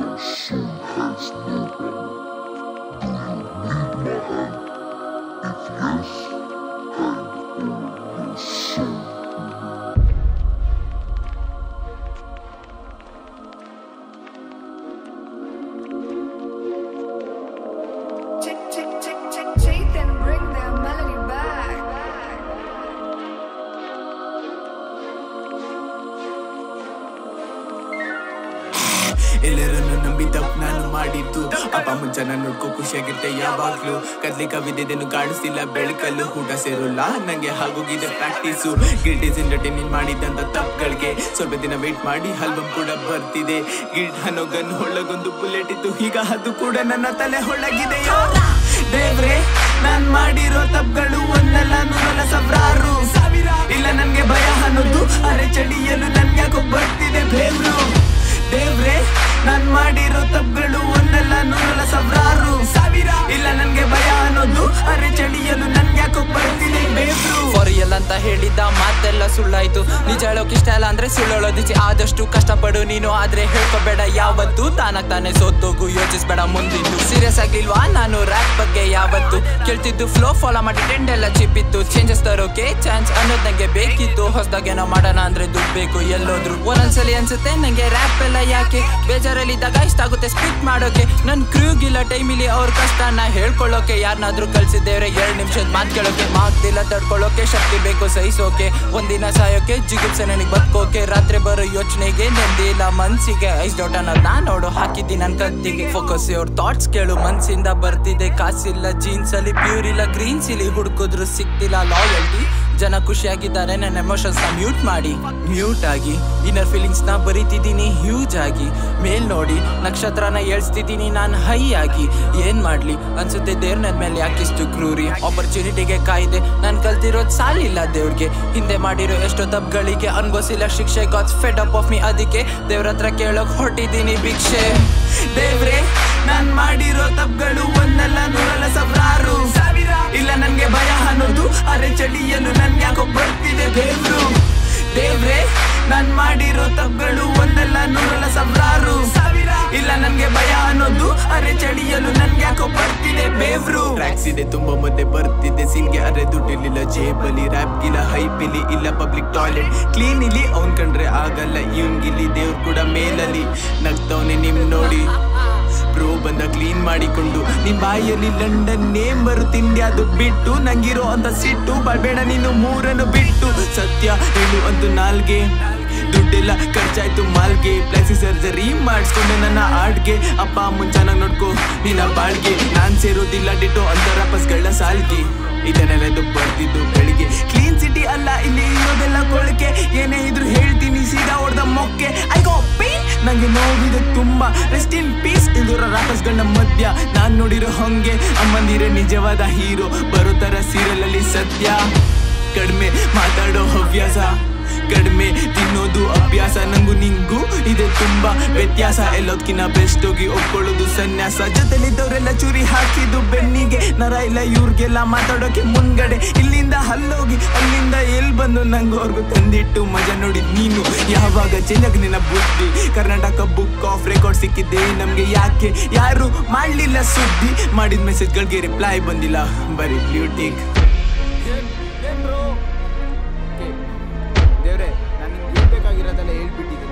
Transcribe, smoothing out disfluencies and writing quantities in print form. your soul has no one. Do you need my hand? If yes, hand over your soul. ಅಪ್ಪ ಮುಂಚನ ನೋಡ್ಕೊ ಖುಷಿಯಾಗಿರುತ್ತೆ ಯಾವಾಗ್ಲೂ ಕದ್ಲಿ ಕವಿದಿದ್ದೇನು ಕಾಣಿಸ್ತಿಲ್ಲ ಬೆಳಕಲ್ಲೂ ಊಟ ಸೇರೋಲ್ಲ ನಂಗೆ ಹಾಗೋಗಿದೆ ಪ್ರಾಕ್ಟೀಸು ಗಿಲ್ಟೀಸ್ ಜೊತೆ ನೀನ್ ಮಾಡಿದಂತ ತಪ್ಪುಗಳಿಗೆ ಸ್ವಲ್ಪ ದಿನ ವೇಟ್ ಮಾಡಿ ಆಲ್ಬಮ್ ಕೂಡ ಬರ್ತಿದೆ ಗಿಲ್ಟ್ ಅನ್ನೋ ಗನ್ ಒಳಗೊಂದು ಬುಲೆಟ್ ಇತ್ತು ಈಗ ಅದು ಕೂಡ ನನ್ನ ತಲೆ ಒಳಗಿದೆಯೋ ದೇವ್ರೆ ನಾನ್ ಮಾಡಿರೋ ತಪ್ಪುಗಳು ಒಂದಲ್ಲ ನೂರಲ್ಲ ಸಾವಿರಾರು ಇಲ್ಲ ನನ್ಗೆ ಭಯ ಅನ್ನೋದು ಅರೆ ಚಡಿಯಲು ನನ್ಗ್ಯಾಕೋ ಬರ್ತಿದೆ ಬೇವ್ರು ದೇವ್ರೆ ನಾನ್ ಮಾಡಿರೋ ತಪ್ಪುಗಳು ಒಂದಲ್ಲ ನೂರಲ್ಲ ಸಾವಿರಾರು ಇಲ್ಲ ನನ್ಗೆ ಭಯ ಅನ್ನೋದು ಅರೆ ಚಳಿಯಲು ನನ್ಗ್ಯಾಕೋ ಬರ್ತಿದೆ ಬೇಬ್ರು ಫಾರಿಯಲ್ ಅಂತ ಹೇಳಿದ ಮಾತೆಲ್ಲ ಸುಳ್ಳಾಯ್ತು ನಿಜ ಹೇಳೋಕೆ ಇಷ್ಟ ಇಲ್ಲ ಅಂದ್ರೆ ಸುಳ್ಳೋದಿಸಿ ಆದಷ್ಟು ಕಷ್ಟಪಡು ನೀನು ಆದ್ರೆ ಹೇಳ್ಕೋಬೇಡ ಯಾವತ್ತು ತಾನಾಗ್ ತಾನೇ ಸೋತೋಗು ಯೋಚಿಸ್ಬೇಡ ಮುಂದಿದ್ದು ಸೀರಿಯಸ್ ಆಗಿಲ್ವಾ ನಾನು ರ್ಯಾಪ್ ಬಗ್ಗೆ ಯಾವತ್ತು ಕೇಳ್ತಿದ್ದು ಫ್ಲೋ ಫಾಲೋ ಮಾಡಿ ಟ್ರೆಂಡ್ ಎಲ್ಲ ಚಿಪ್ಪಿತ್ತು ಚೇಂಜಸ್ ತರೋಕೆ ಚಾನ್ಸ್ ಅನ್ನೋದು ನಂಗೆ ಬೇಕಿತ್ತು ಹೊಸದಾಗೇನೋ ಮಾಡೋಣ ಅಂದ್ರೆ ದುಡ್ಡು ಬೇಕು ಎಲ್ಲೋದ್ರು ಒಂದೊಂದ್ಸಲಿ ಅನ್ಸುತ್ತೆ ನಂಗೆ ರ್ಯಾಪ್ ಎಲ್ಲ ಯಾಕೆ ಬೇಜಾರಲ್ಲಿದ್ದಾಗ ಇಷ್ಟ ಆಗುತ್ತೆ ಸ್ಪಿಟ್ ಮಾಡೋಕೆ ನನ್ ಕ್ರೂಗಿಲ್ಲ ಟೈಮಿಲಿ ಅವ್ರ ಕಷ್ಟನ ಹೇಳ್ಕೊಳ್ಳೋಕೆ ಯಾರನ್ನಾದ್ರೂ ಕಲ್ಸಿದ್ದೇವ್ರೆ 2 ನಿಮಿಷದ ಮಾತು ಕೇಳೋಕೆ ಮಾಗ್ದಿಲ್ಲ ತಡ್ಕೊಳ್ಳೋಕೆ ಶಕ್ತಿ ಬೇಕು ಸಹಿಸೋಕೆ ಒಂದಿನ ಸಾಯೋಕೆ ಜಿಗುಪ್ಸೆ ನನಗೆ ಬದುಕೋಕೆ ರಾತ್ರಿ ಬರೋ ಯೋಚನೆಗೆ ನೆಂದಿಲ್ಲ ಮನ್ಸಿಗೆ ಐಸ್ ಡೋಟನ ನಾನು ನೋಡು ಹಾಕಿದ್ದೀನಿ ನನ್ನ ಕತ್ತಿಗೆ ಫೋಕಸ್ ಅವ್ರ ಥಾಟ್ಸ್ ಕೇಳು ಮನ್ಸಿಂದ ಬರ್ತಿದೆ ಕಾಸಿಲ್ಲ ಜೀನ್ಸ್ ಅಲ್ಲಿ ಪ್ಯೂರ್ ಇಲ್ಲ ಗ್ರೀನ್ಸ್ ಇಲ್ಲಿ ಹುಡುಕಿದ್ರು ಸಿಕ್ತಿಲ್ಲ ಲಾಯಲ್ಟಿ ಜನ ಖುಷಿಯಾಗಿದ್ದಾರೆ ನನ್ನ ಎಮೋಷನ್ಸ್ ನ ಮ್ಯೂಟ್ ಮಾಡಿ ಮ್ಯೂಟ್ ಆಗಿ ಇನ್ನರ್ ಫೀಲಿಂಗ್ಸ್ ನ ಬರೀತಿದ್ದೀನಿ ಹ್ಯೂಜ್ ಆಗಿ ಮೇಲ್ ನೋಡಿ ನಕ್ಷತ್ರನ ಏಳ್ಸ್ತಿದ್ದೀನಿ ನಾನು ಹೈ ಆಗಿ ಏನ್ ಮಾಡ್ಲಿ ಅನ್ಸುತ್ತೆ ದೇವ್ರ ನನ್ ಮೇಲೆ ಯಾಕಿಷ್ಟು ಕ್ರೂರಿ ಆಪರ್ಚುನಿಟಿಗೆ ಕಾಯ್ದೆ ನಾನ್ ಕಲ್ತಿರೋದ್ ಸಾಲಿಲ್ಲ ದೇವ್ರಿಗೆ ಹಿಂದೆ ಮಾಡಿರೋ ಎಷ್ಟೋ ತಪ್ಪುಗಳಿಗೆ ಅನ್ಭವಿಸಿಲ್ಲ ಶಿಕ್ಷೆ gods fed up of me ಅದಕ್ಕೆ ದೇವ್ರ ಹತ್ರ ಕೇಳೋಕ್ ಹೊರಟಿದ್ದೀನಿ ಭಿಕ್ಷೆ ದೇವ್ರೆ ನಾನ್ ಮಾಡಿರೋ ತಪ್ಪುಗಳು ಒಂದಲ್ಲ ನೂರಲ್ಲ ಸಾವಿರಾರು ಇಲ್ಲ ನನ್ಗೆ ಭಯ ಅನ್ನೋದು ಅರೆ ಚಳಿಯಲು ನನ್ಗ್ಯಾಕೋ ಬರ್ತಿದೆ ದೇವ್ರು ದೇವ್ರೆ ನಾನ್ ಮಾಡಿರೋ ತಪ್ಪುಗಳು ಒಂದಲ್ಲ ನೂರಲ್ಲ ಸಾವಿರಾರು ಇಲ್ಲ ನನ್ಗೆ ಭಯ ಅನ್ನೋದು ಅರೆ ಚಳಿಯಲು ನನ್ಗ್ಯಾಕೋ ಬರ್ತಿದೆ ಬೇವ್ರು ಟ್ರ್ಯಾಕ್ಸ್ ಇದೆ ತುಂಬಾ ಮತ್ತೆ ಬರ್ತಿದೆ ಸಿನ್ಗೆ ಅರೆ ದುಡ್ಡಿಲಿಲ್ಲ ಜೇಬಲಿ ರ್ಯಾಪ್ ಗಿಲ್ಲ ಹೈಪ್ ಇಲ್ಲಿ ಇಲ್ಲ ಪಬ್ಲಿಕ್ ಟಾಯ್ಲೆಟ್ ಕ್ಲೀನ್ ಇಲ್ಲಿ ಅವ್ನ್ ಕಂಡ್ರೆ ಆಗಲ್ಲ ಇವ್ನ್ಗಿಲ್ಲಿ ದೇವ್ರು ಕೂಡ ಮೇಲಲ್ಲಿ ನಗ್ತವನೆ ನಿಮ್ ನೋಡಿ ಬ್ರೋ ಬಂದ ಕ್ಲೀನ್ ಮಾಡಿಕೊಂಡು ನಿನ್ ಬಾಯಲ್ಲಿ ಲಂಡನ್ ನೇಮ್ ಬರುತ್ತೆ ಇಂಡಿಯಾದು ಬಿಟ್ಟು ನಂಗಿರೋ ಅಂತ ಸಿಟ್ಟು ಬರಬೇಡ ನೀನು ಮೂರನ್ನು ಬಿಟ್ಟು ಸತ್ಯ ಹೇಳು ಅಂತೂ ನಾಲ್ಗೆ ದುಡ್ಡೆಲ್ಲ ಖರ್ಚಾಯ್ತು ಮಾಲ್ಗೆ ಪ್ಲಾಸ್ಟಿಕ್ ಸರ್ಜರಿ ಮಾಡಿಸ್ಕೊಂಡು ನನ್ನ ಆಡ್ಗೆ ಅಪ್ಪ ಅಮ್ಮನ್ ಚೆನ್ನಾಗಿ ನೋಡ್ಕೋ ನಿನ್ನ ಬಾಳ್ಗೆ ನಾನ್ ಸೇರೋದಿಲ್ಲ ಡಿಟೋ ಅಂತ ರಪಸ್ಗಳ ಸಾಲ್ಗೆ ಇದನ್ನೆಲ್ಲ ಬರ್ತಿದ್ದು ಬೆಳಿಗ್ಗೆ ಕ್ಲೀನ್ ಸಿಟಿ ಅಲ್ಲ ಇಲ್ಲಿ ಇರೋದೆಲ್ಲ ಕೊಳಕೆ ಏನೇ ಇದ್ರು ಹೇಳ್ತೀನಿ ಸೀದಾ ಹೊಡೆದ ಮೊಕ್ಕೆ ಐ ಗೋ ಪೇನ್ ನಂಗೆ ನೋವಿದೆ ತುಂಬಾ ರೆಸ್ಟ್ ಇನ್ ಪೀಸ್ ಇಲ್ದಿರೋ ರಾಕಸ್ಗಳನ್ನ ಮಧ್ಯ ನಾನ್ ನೋಡಿರೋ ಹಂಗೆ ಅಮ್ಮಂದಿರೋ ನಿಜವಾದ ಹೀರೋ ಬರೋ ತರ ಸೀರಿಯಲ್ ಅಲ್ಲಿ ಸತ್ಯ ಕಡಿಮೆ ಮಾತಾಡೋ ಹವ್ಯಾಸ ಕಡಿಮೆ ತಿನ್ನೋದು ಅಭ್ಯಾಸ ನಂಗು ನಿಂಗೂ ಇದೆ ತುಂಬಾ ವ್ಯತ್ಯಾಸ ಎಲ್ಲೋದ್ಕಿನ್ನ ಬೆಸ್ಟ್ ಹೋಗಿ ಒಪ್ಕೊಳ್ಳೋದು ಸನ್ಯಾಸ ಜೊತೆಲಿದ್ದವರೆಲ್ಲ ಚೂರಿ ಹಾಕಿದ್ದು ಬೆನ್ನಿಗೆ ನರ ಇಲ್ಲ ಇವ್ರಿಗೆಲ್ಲ ಮಾತಾಡೋಕೆ ಮುಂದ್ಗಡೆ ಇಲ್ಲಿಂದ ಹಲ್ಲೋಗಿ ಅಲ್ಲಿಂದ ಎಲ್ಲಿ ಬಂದು ನಂಗವ್ರಿಗೂ ತಂದಿಟ್ಟು ಮಜಾ ನೋಡಿದ್ ನೀನು ಯಾವಾಗ ಚೆನ್ನಗ್ ನಿನ್ನ ಬುದ್ಧಿ ಕರ್ನಾಟಕ ಬುಕ್ ಆಫ್ ರೆಕಾರ್ಡ್ ಸಿಕ್ಕಿದ್ದೆ ನಮ್ಗೆ ಯಾಕೆ ಯಾರು ಮಾಡ್ಲಿಲ್ಲ ಸುದ್ದಿ ಮಾಡಿದ ಮೆಸೇಜ್ಗಳಿಗೆ ರಿಪ್ಲೈ ಬಂದಿಲ್ಲ ಬರೀ ಬ್ಯೂಟಿಕ್ ದೇವ್ರೆ ನನಗೆ ಬೇಕಾಗಿರೋದೆಲ್ಲ ಹೇಳ್ಬಿಟ್ಟಿದ್ದೀನಿ